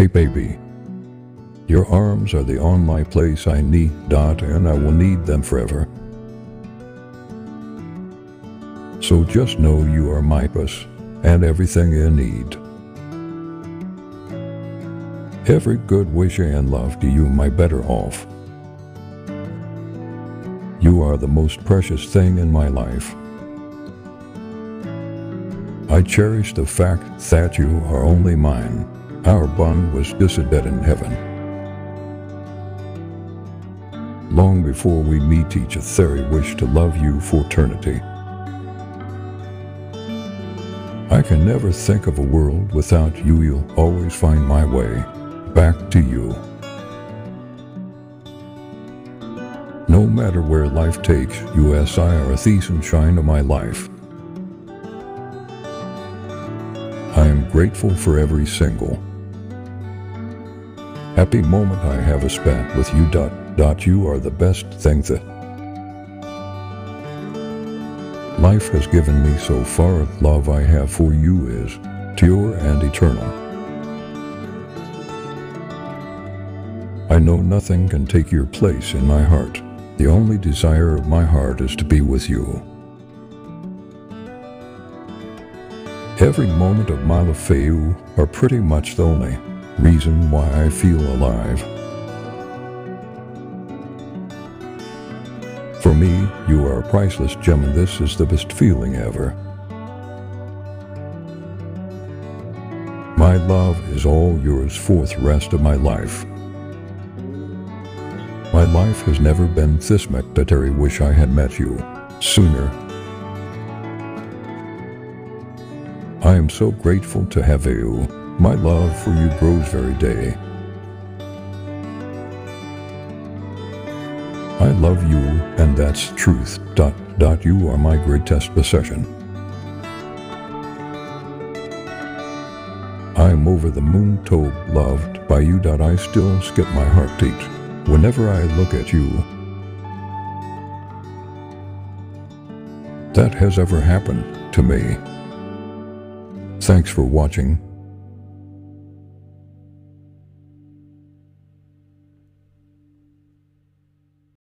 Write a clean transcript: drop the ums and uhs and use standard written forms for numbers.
Hey baby, your arms are the only place I need, daughter, and I will need them forever. So just know you are my puss and everything you need. Every good wisher and love to you, my better off. You are the most precious thing in my life. I cherish the fact that you are only mine. Our bond was decided in heaven. Long before we meet each other, I wish to love you for eternity. I can never think of a world without you. You'll always find my way back to you. No matter where life takes you, as I are a thief and shine of my life. I am grateful for every single happy moment I have spent with you. You are the best thing that life has given me so far. Love I have for you is pure and eternal. I know nothing can take your place in my heart. The only desire of my heart is to be with you. Every moment of my life for you are pretty much the only reason why I feel alive. For me, you are a priceless gem, and this is the best feeling ever. My love is all yours for the rest of my life. My life has never been this much that I wish I had met you sooner. I am so grateful to have you. My love for you grows every day. I love you, and that's truth. You are my greatest possession. I am over the moon to loved by you. I still skip my heartbeat whenever I look at you. That has ever happened to me. Thanks for watching.